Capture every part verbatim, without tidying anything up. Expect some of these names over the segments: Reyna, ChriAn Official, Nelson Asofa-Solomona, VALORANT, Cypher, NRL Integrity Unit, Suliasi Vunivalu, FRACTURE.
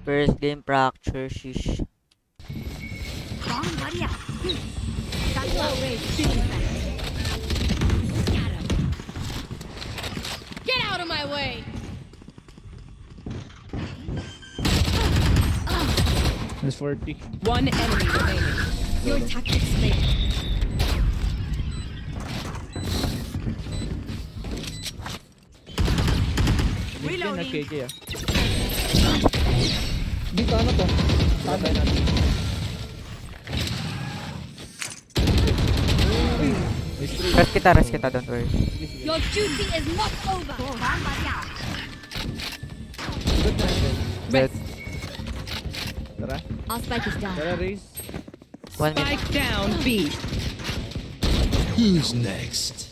First game Fracture, sheesh. Get out of my way! There's forty. One enemy remaining. Your tactics failed. Reloading. Dito ano to? Tatay natin. Rest kita, rest kita, don't worry. Your duty is not over. Rest. Our spike is down. One minute. Spike down, B. Who's next?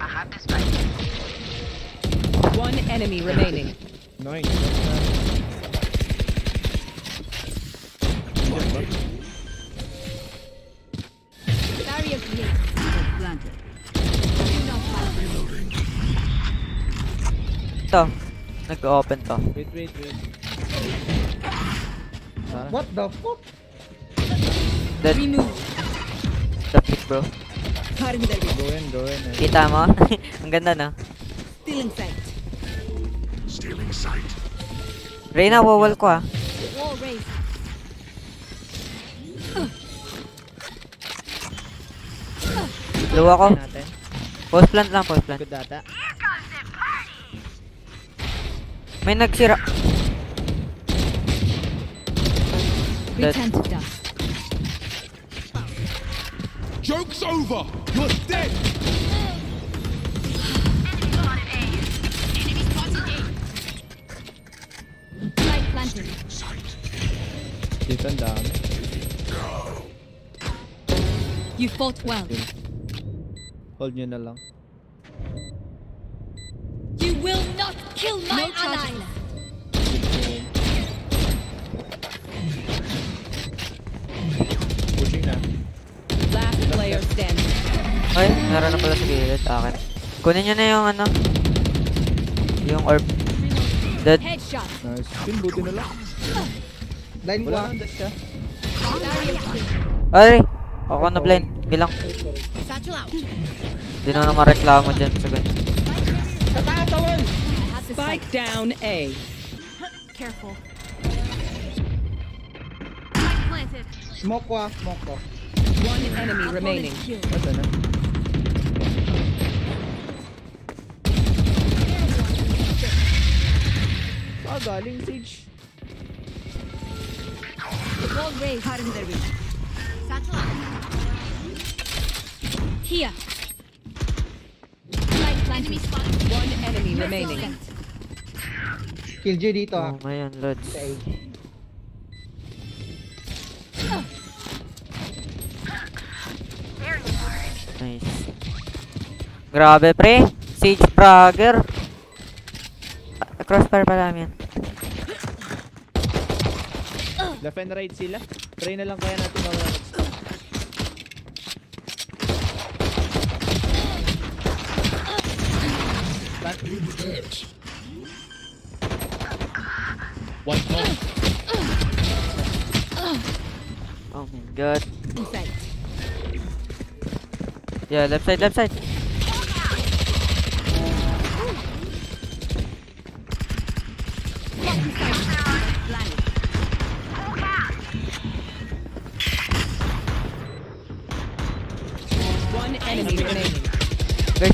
I have the spike. One enemy remaining. Nice. Barrier planted. Ito. Nag-open to. Wait, wait, wait. Huh? What the fuck? That pick, bro. Go in, go in. Kita mo? Ang ganda na. Still inside. Stealing sight. Reyna, wawal ko ah. Luwa ko. Post plant lang, post plant. May nagsira. Joke's over. You're dead. Down. You fought well. Hold nyo na lang. You will not kill my no ally. Pushing na. Last player standing. Ay, meron na pala sa gilid. Akin. Kunin nyo na yung ano. Yung orb. Dead. Headshot. Nice. Pinbuti na lang. Blind ko ah. Ay! Ako na blind. Bilang. Hindi na naman reklamo dyan sa ganyan. Spike down A. Careful. Smoke ko ah. Smoke ko. One enemy remaining. What's that na? Ah, galing siege. Wall raised. Hard in the reach. Satchel up. Here. Light enemy spot. One enemy remaining. Kill J dito ah. Oh, ngayon, Lods. Nice. Grabe, pre. Siege Fragger. Crossfire pa lang yan. Left and right sila. Try na lang kaya natin mga one point. Oh my god. Yeah, left side, left side. Guys,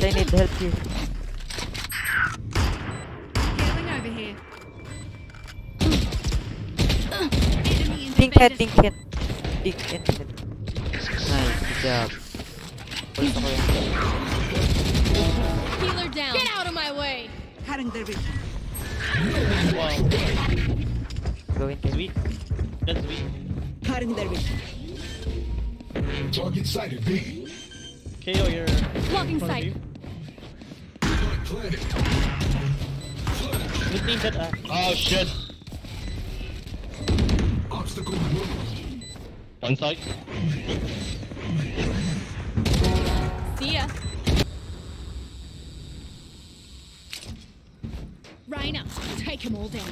I need help here. Going over here. Think head, think head. Think head. Nice, good job. Healer down. Get out of my way. Wow. Go in there. Sweet. That's sweet. Target sighted, B. K O your blocking sight. We think that uh, oh shit. Obstacle. One side. See ya. Reyna, take him all down.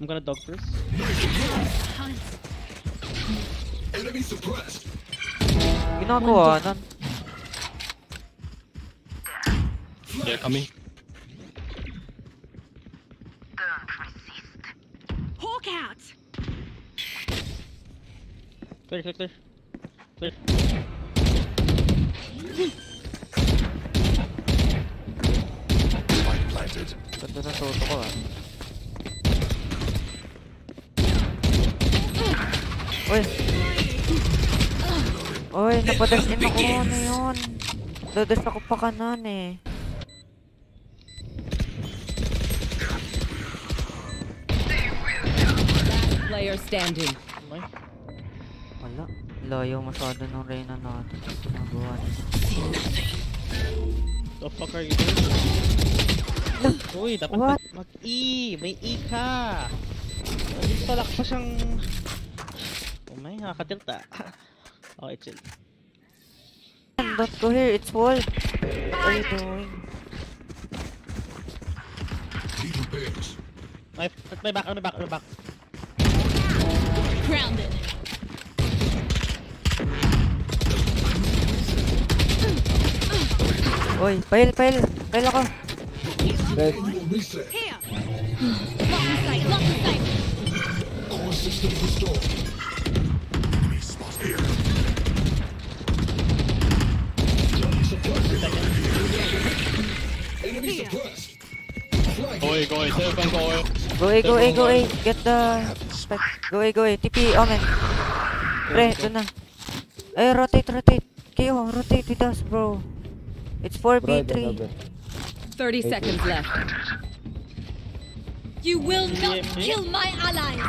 I'm gonna dog first. Enemy suppressed. Ginagawa nan. Yeah, coming. Don't resist. Hawk out. Clear, clear, clear. Clear. Fight planted. Oy. Oy, napadas din ako. Ano yun? Dadas ako pa kanan eh. Player standing. Wala. Layo masyado ng Reyna natin. Nagawa niya. The fuck are you doing? Uy, dapat mag-E. May E ka. Hindi pala pa siyang... May nakakatilta. Oh, it's it. Don't go here, it's wall. What are you doing? My, my back, my back, my back. Grounded. Oy, pail, pail, pail ako. Right. Here. Lock the site, lock the site. All systems restored. Go A, go A, go A, go A, go A, go A, get the spec. Go A, go A, T P, Omen. Pre, doon na. Eh, rotate, rotate. Kayo, rotate with us, bro. It's four B three. thirty seconds left. You will not kill my allies.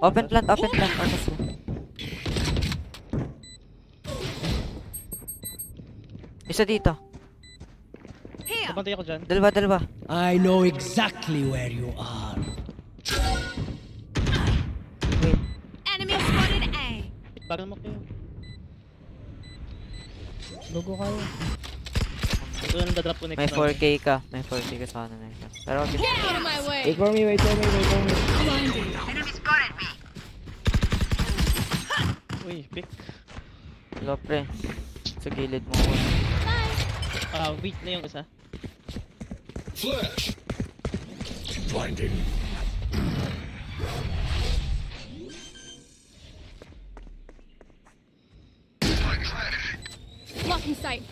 Open plant, open plant. Isa dito. Dalawa, dalawa. I know exactly where you are. Wait. Enemy spotted A. Bagal mo kayo. Logo kayo. May four K ka. May four K ka sana na ito. Pero okay. Wait for me, wait for me, wait for me. Enemy spotted me. Uy, pick. Hello, pre. Sa gilid mo. Ah, weak na yung isa. Flash! Blinding. Blocking sight.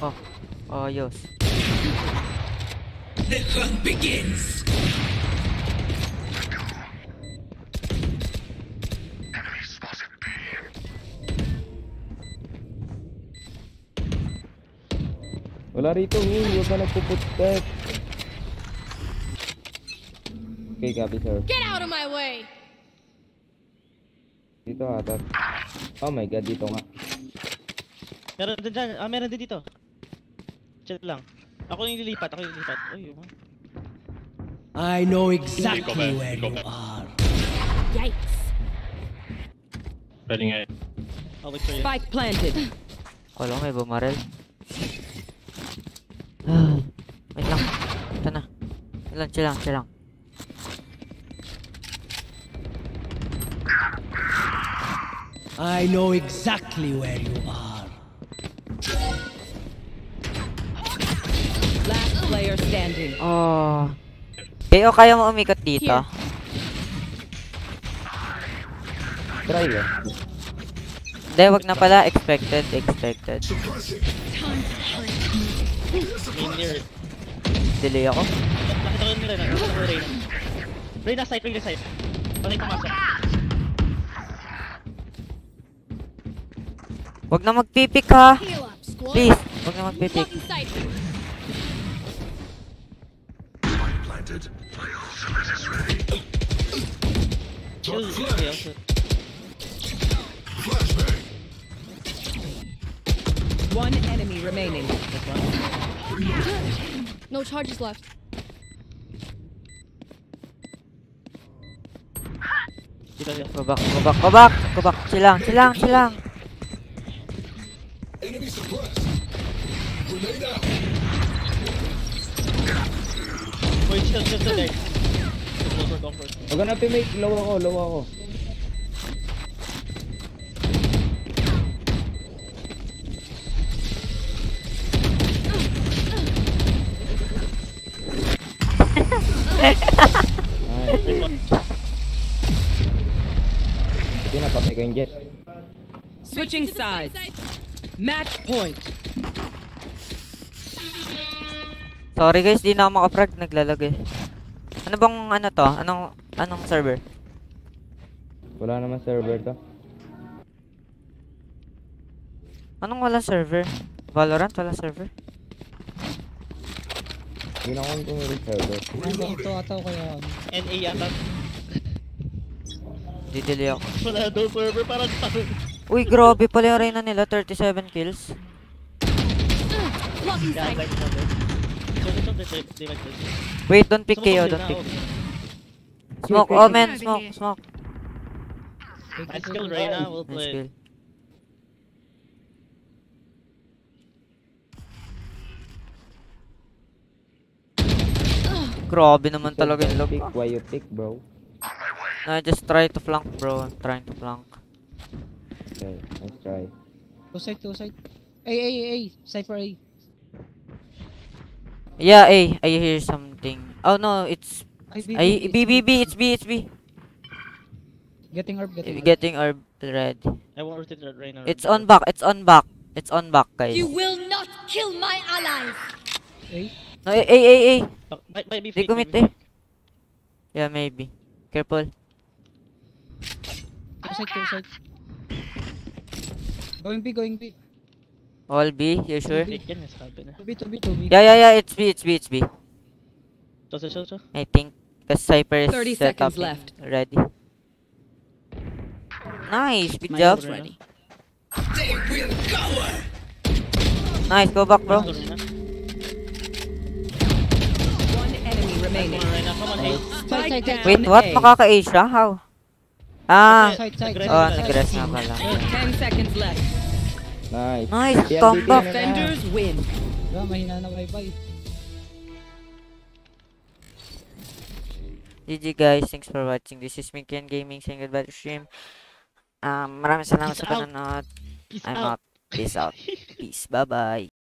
Oh, oh yes. The hunt begins. Wala rito, Will. Huwag ka nagpuputek. Okay, copy, sir. Get out of my way! Dito, atat. Oh my god, dito nga. Meron din dyan. Ah, meron din dito. Chat lang. Ako yung lilipat. Ako yung lilipat. Uy, yun. I know exactly where you are. Yikes. Pwede nga eh. Spike planted. Kolong, may bumarel. Wait lang, ito na. Chilang, chilang, chilang. I know exactly where you are. Last player standing. Oh. Kayo, kaya mo umikot dito. Try yun. Hindi, wag na pala. Expected, expected. Delay ako. Nakita ko yung Reyna. Nakita ko yung Reyna. Reyna side, Reyna side. Bakit pumasok? Huwag na magpipik ha. Please, huwag na magpipik. One enemy remaining. No charges left. Go back, go back, go back, go back. Chilang, chilang, chilang. Enemy suppressed. Grenade out. Wait, chill, chill, chill, guys. Go for it. We're gonna make low ako, low ako. Switching sides. Match point. Sorry guys, di na ako maka-frag, naglalagay. Ano bang ano to? Anong anong server? Wala naman server to. Anong wala server? Valorant wala server. Di na ako yung server. Ito ataw ko yan. N A yata. Didili ako. Wala daw server, parang parang. Uy, grabe pala yung Reyna nila, thirty-seven kills. Wait, don't pick K O, don't pick. Smoke, oh man, smoke, smoke. Nice kill, Reyna, we'll play. Grabe naman talaga yung look. Why you pick, bro? I just try to flank, bro, I'm trying to flank. Okay, let's try. Two side, two side. A, A, A, Cypher A. Yeah, A. I hear something. Oh no, it's I, B, I, B, B, B, B, B, it's B, it's B. Getting herb, getting herb. Getting herb red. I won't rotate red right now. It's on back, it's on back. It's on back, guys. You will not kill my allies! A? No, A, A, A, A. Might, might be fake, they commit A. Yeah, maybe. Careful. Two side, two side. Going B, going B. All B, you sure? B. two B, two B, two B. Yeah, yeah, yeah, it's B, it's B, it's B. I think the Cypher is set up left. Ready. Nice, good job. Ready. They will go. Nice, go back, bro. One enemy remaining. Nice. Wait, what? Makaka-A siya? How? Ah, oh, nag-rest na pala. ten seconds left. Nice. Nice, comeback. Defenders win. Bro, mahina na wifi. G G guys, thanks for watching. This is me, ChriAn Gaming, saying goodbye to stream. Um, maraming salamat sa panonood. I'm out. Peace out. Peace, bye-bye.